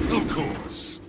Of course.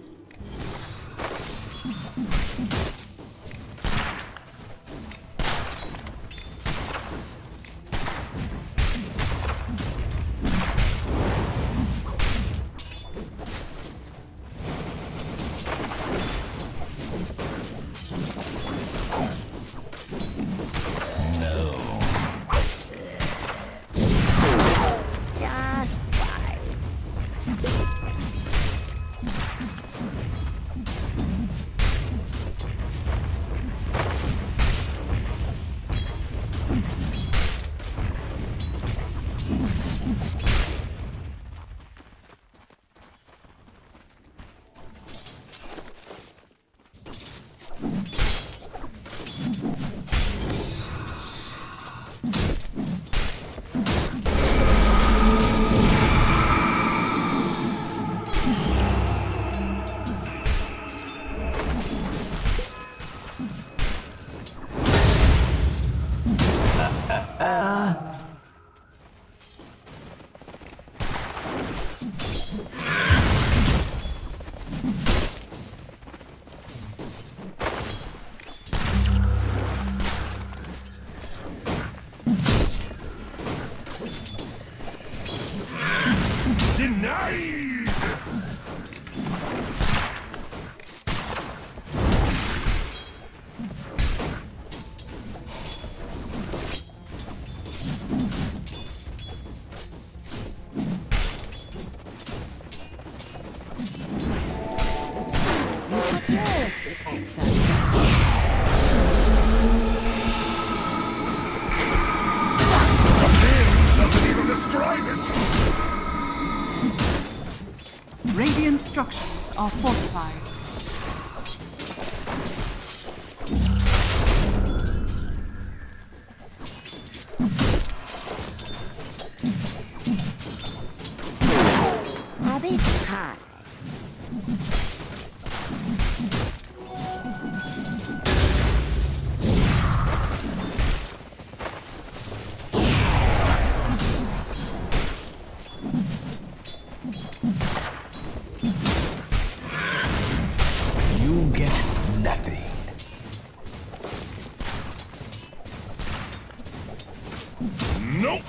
Radiant structures are fortified. Nope.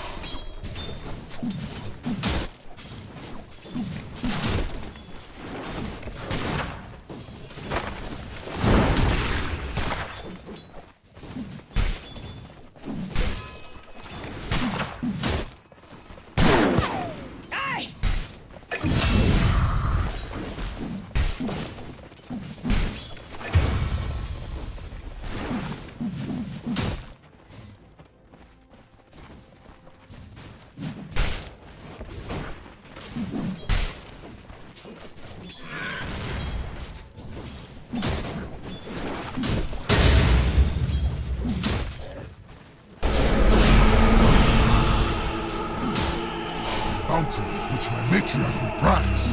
Which my matriarch would prize.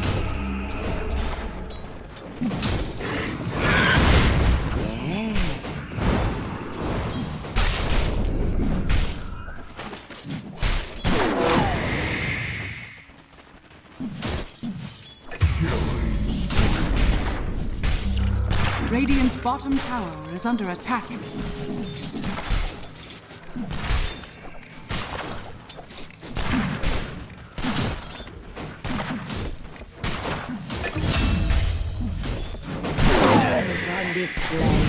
Radiant's bottom tower is under attack. This place.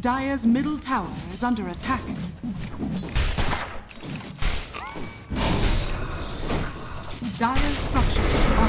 Dire's middle tower is under attack. Dire's structures are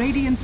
Radiant's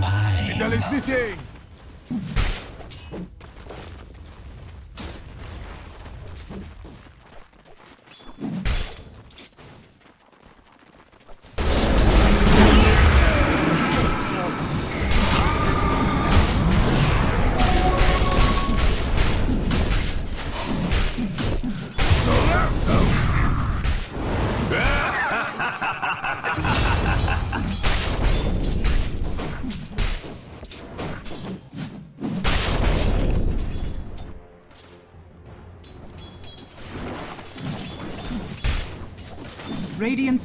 Vital is missing! Radiant's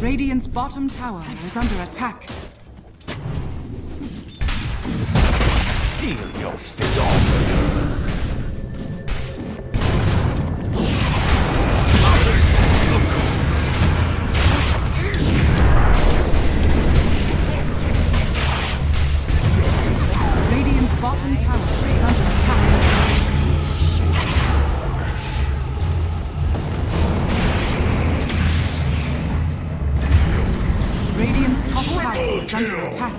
Radiant's bottom tower is under attack. Steal your fiddle! Radiant's bottom tower is under attack. Is under attack.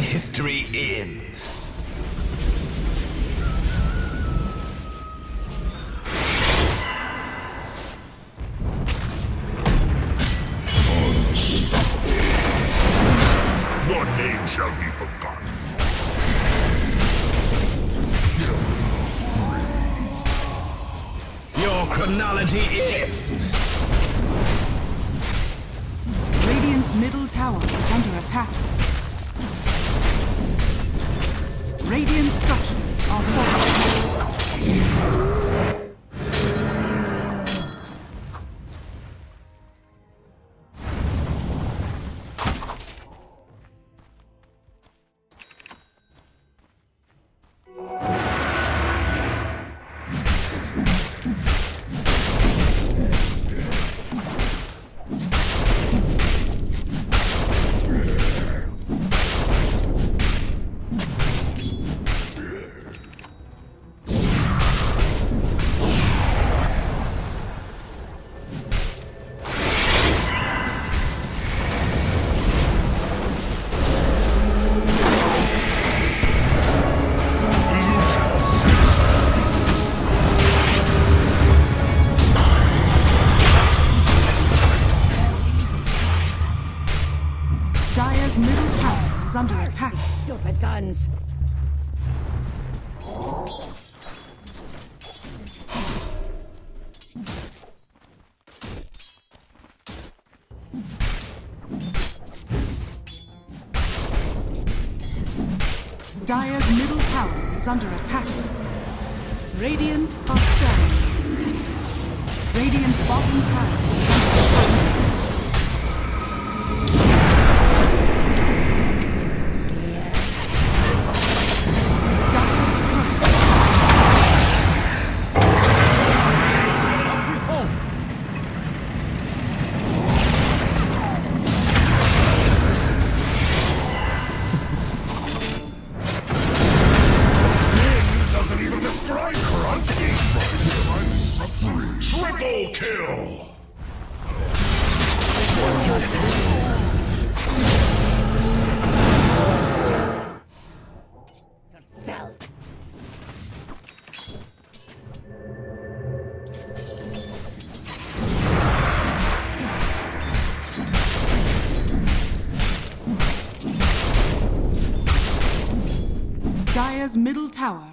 History ends. Your name shall be forgotten. Your chronology ends. tower is under attack. Radiant structures are falling. Under attack. Stupid guns. Dire's middle tower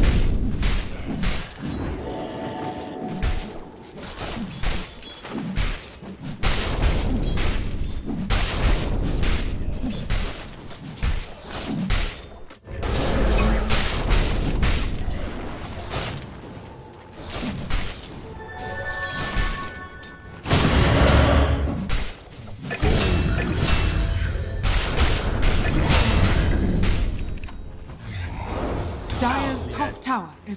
bottom tower is under attack. Dire's middle tower is under attack. Dire's top tower is under attack. Dire's top tower is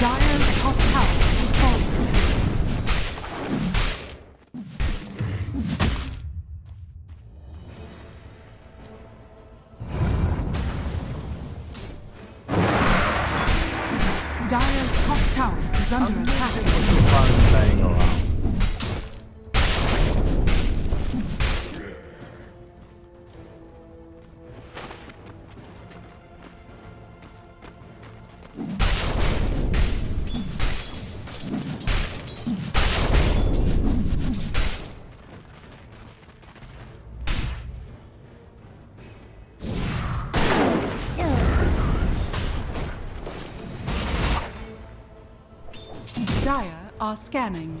Dire's top tower is falling. Dire's top tower is under attack. Dire are scanning.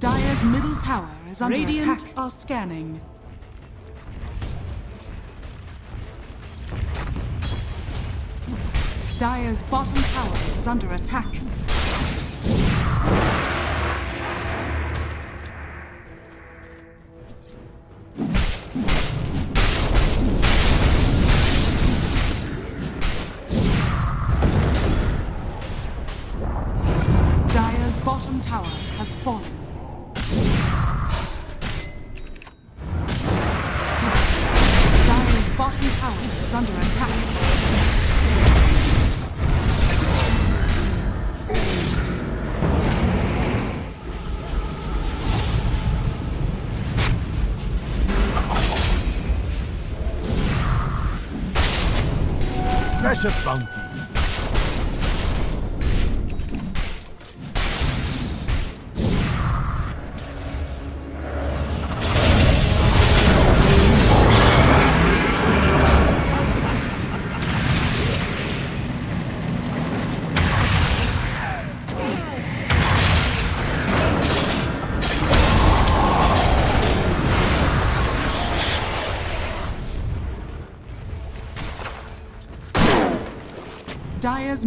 Dire's middle tower is under attack. Radiant are scanning. Dire's bottom tower is under attack. Dire's bottom tower has fallen. Dire's bottom tower is under attack. Precious bounty. Dire's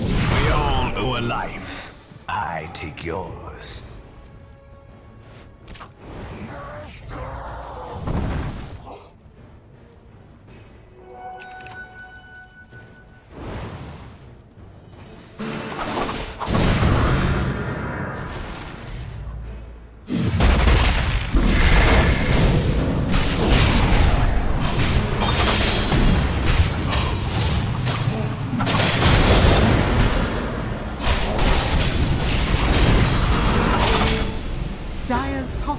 We all owe a life. I take yours. Dire's top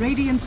Radiant's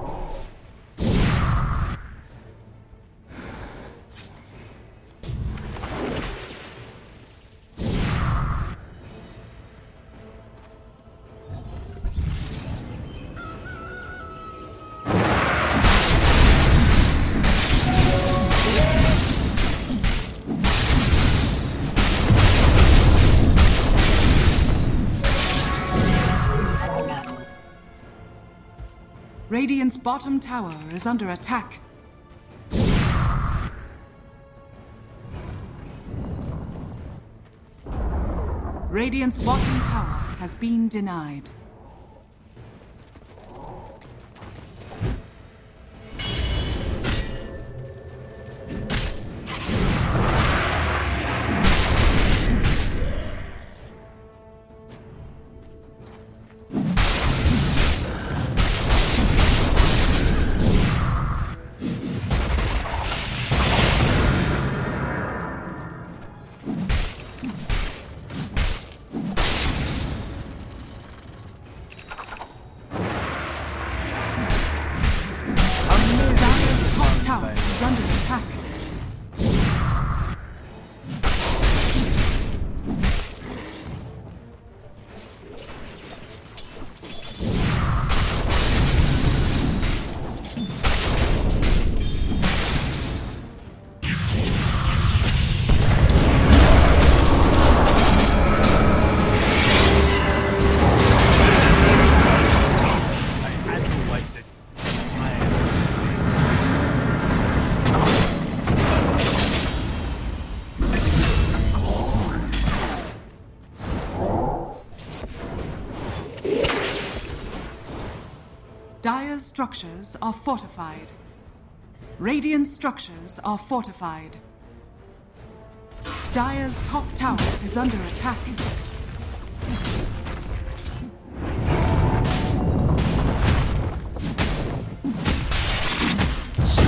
Radiant's bottom tower is under attack. Radiant's bottom tower has been denied. Dire's structures are fortified. Radiant structures are fortified. Dire's top tower is under attack. Shoot.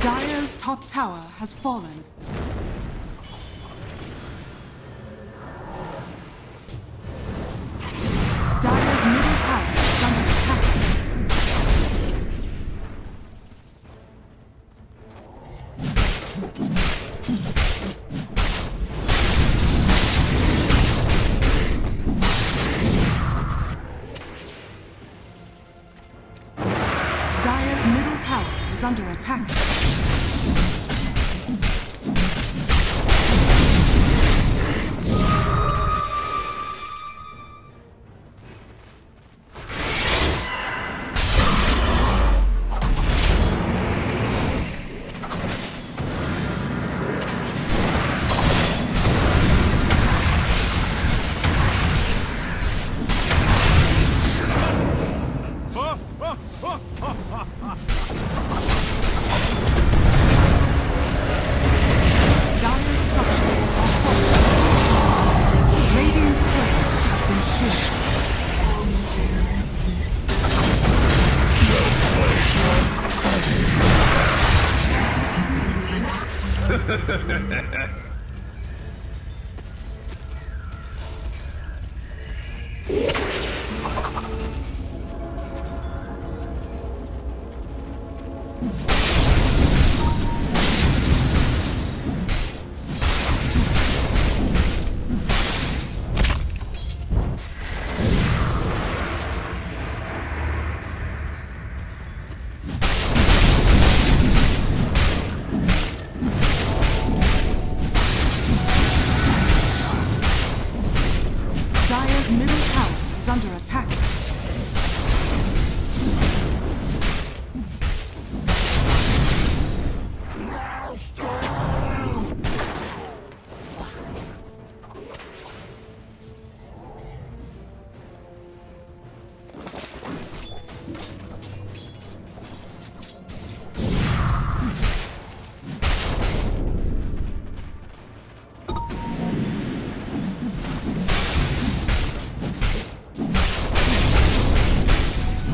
Dire's top tower has fallen. Under attack.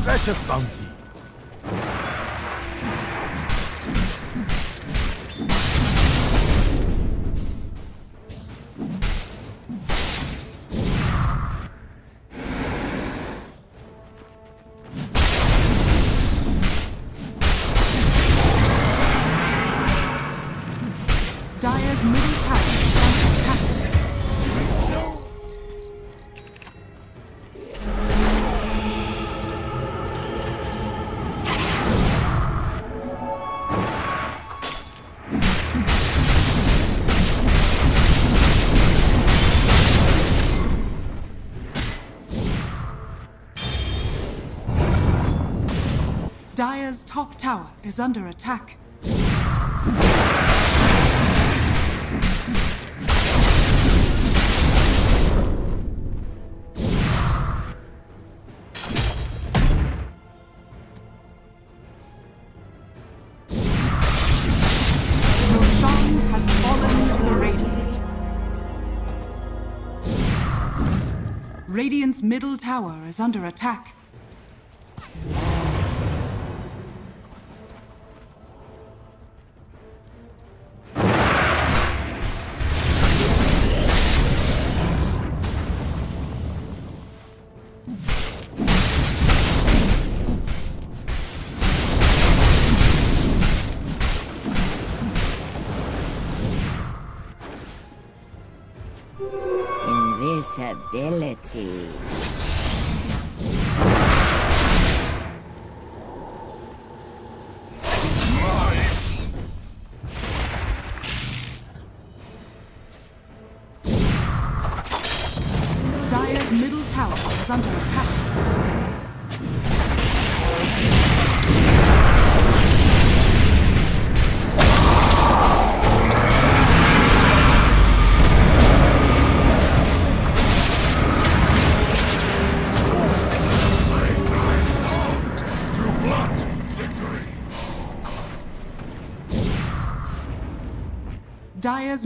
Precious bounty. Dire's middle tower is under attack. Dire's top tower is under attack. Radiant's middle tower is under attack. Invisibility. Dire's middle tower is under attack. Dire's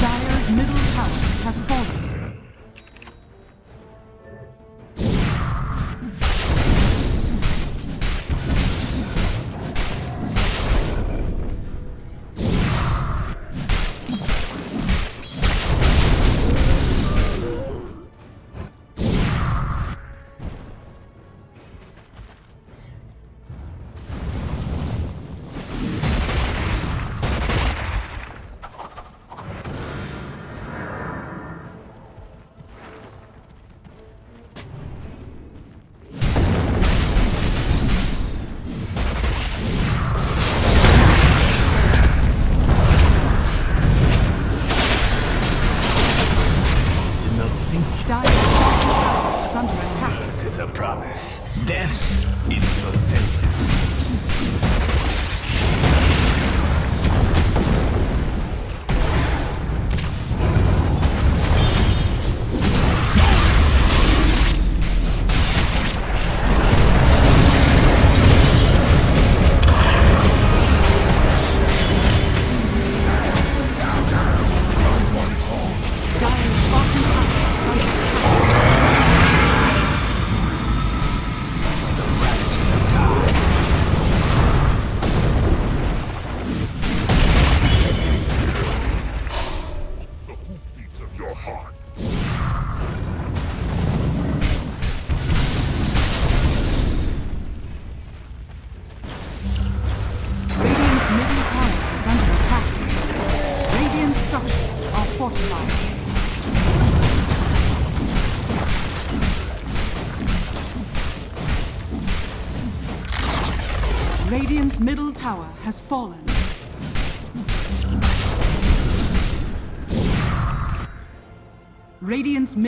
Dire's middle tower has fallen. Radiant's middle tower has fallen. Radiant's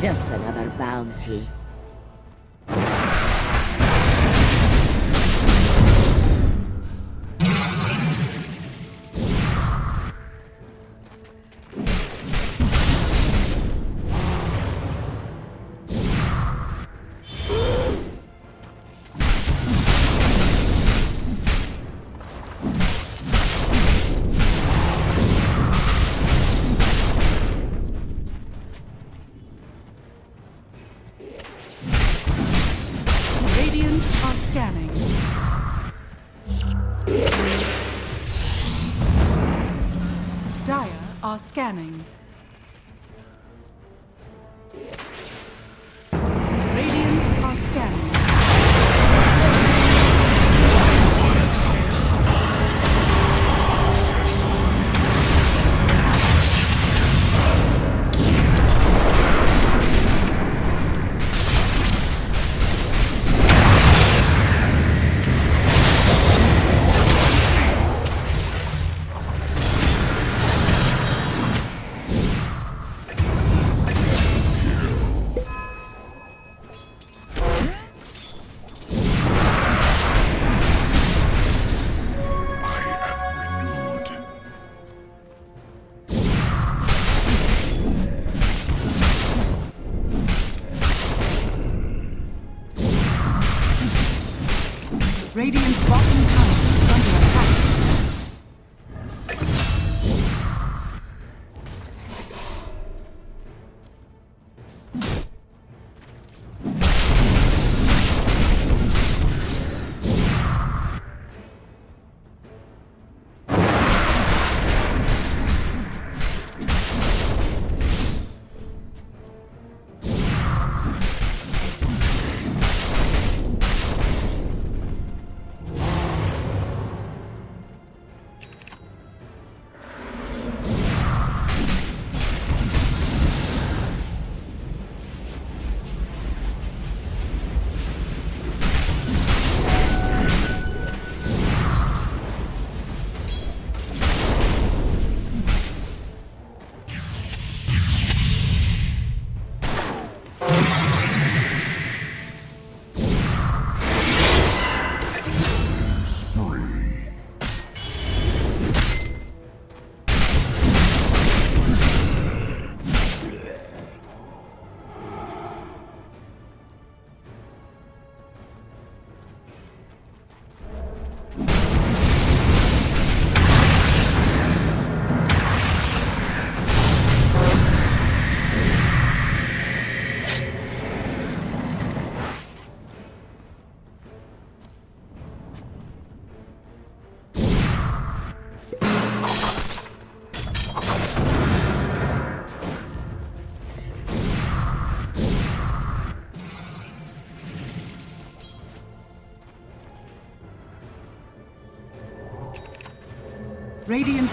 Just another bounty. Scanning. Radiant are scanning. Radiant's bottom tower is under attack. Radiant's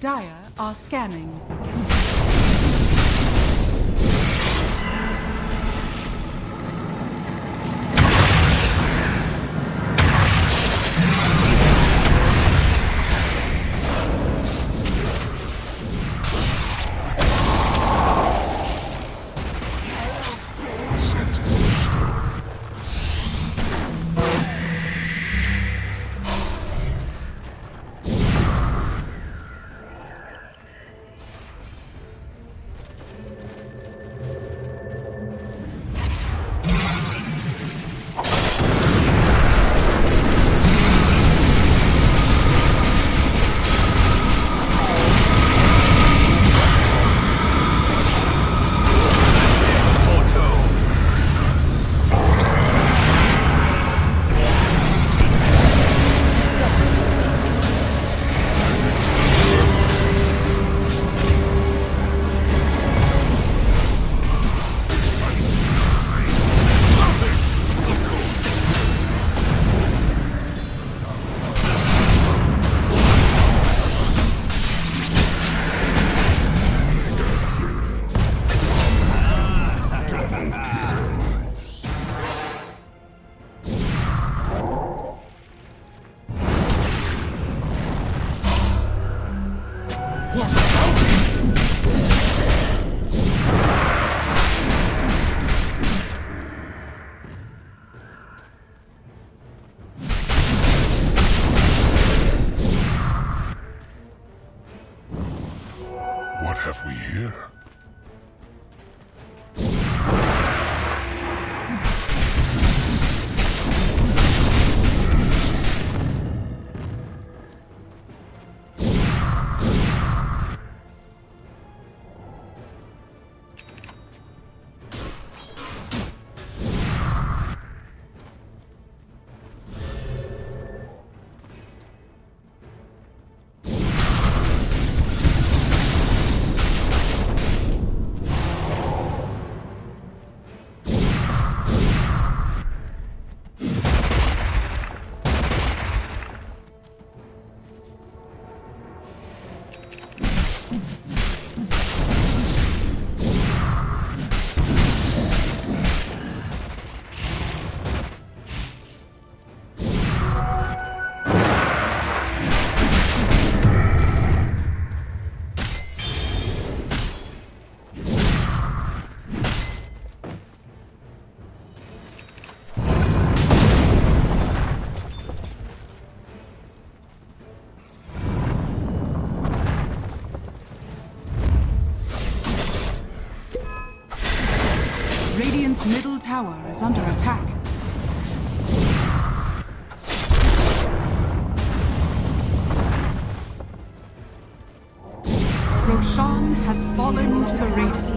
Dire are scanning. Radiant's middle tower is under attack. Roshan has fallen to the Radiant.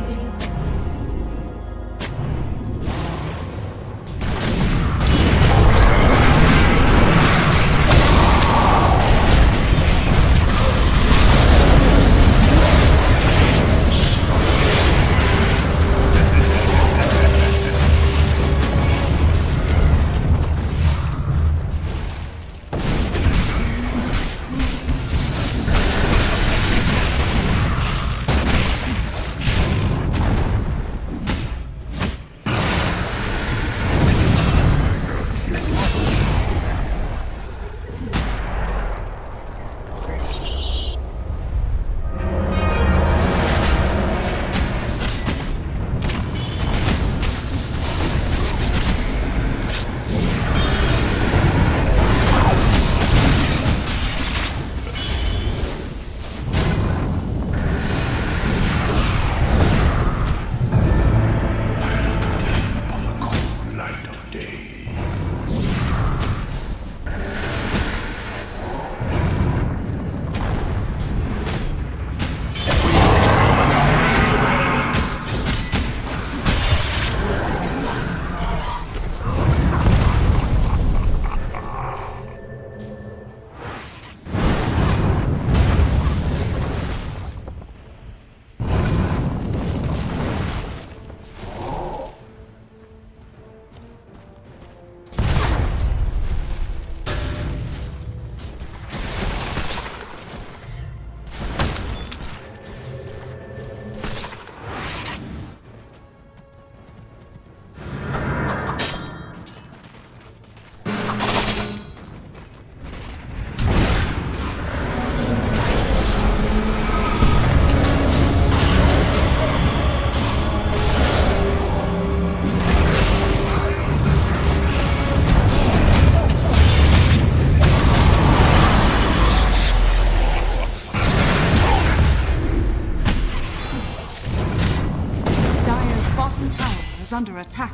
is under attack.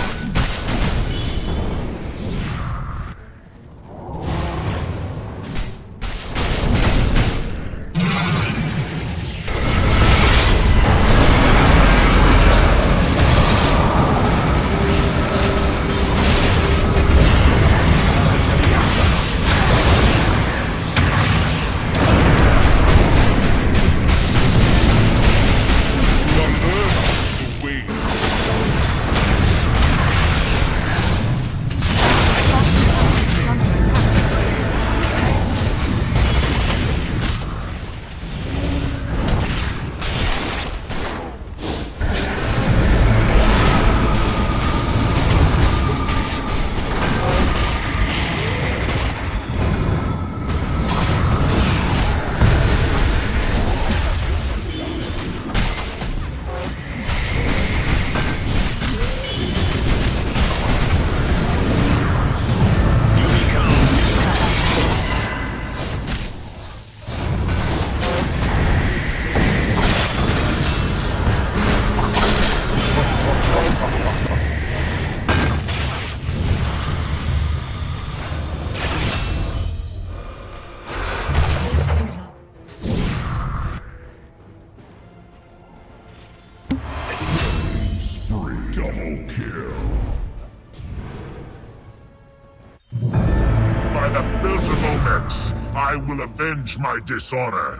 Avenge my dishonor.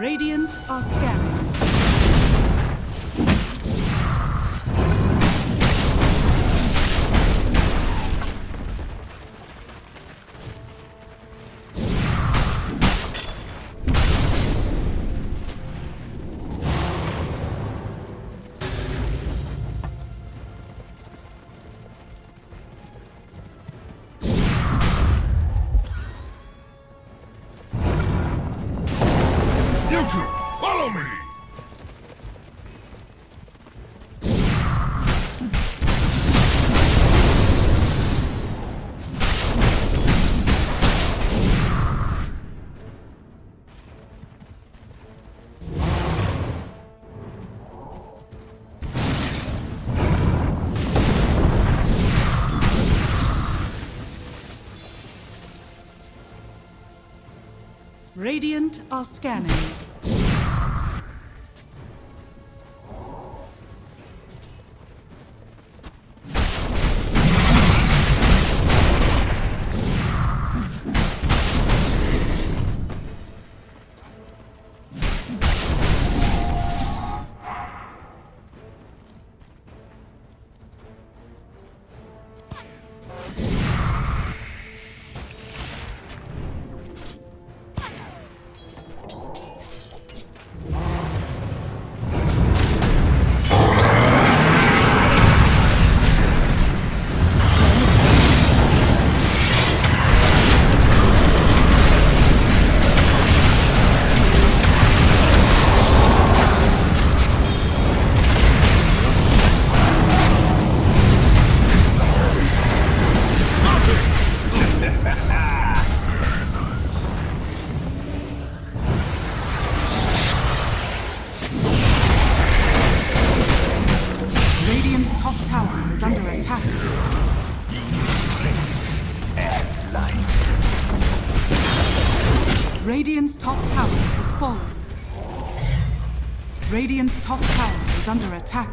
Radiant are scanning. Radiant are scanning. Radiant's top tower has fallen. Radiant's top tower is under attack.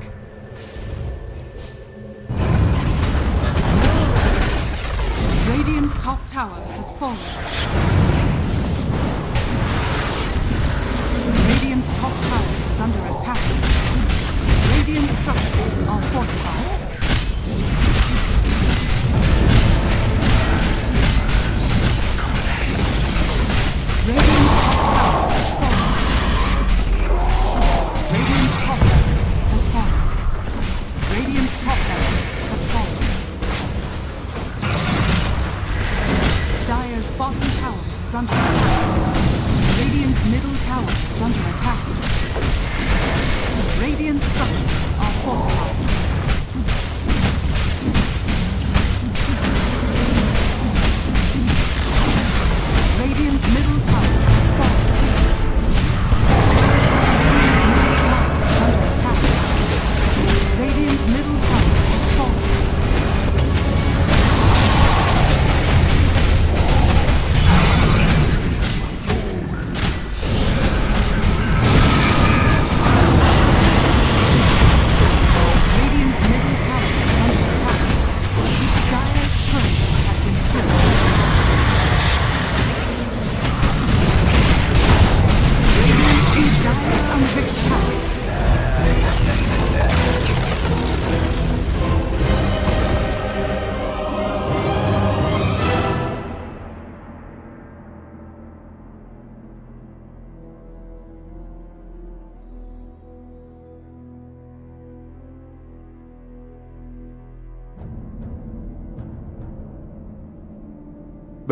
Radiant's top tower has fallen. Radiant's top tower is under attack. Radiant structures are fortified.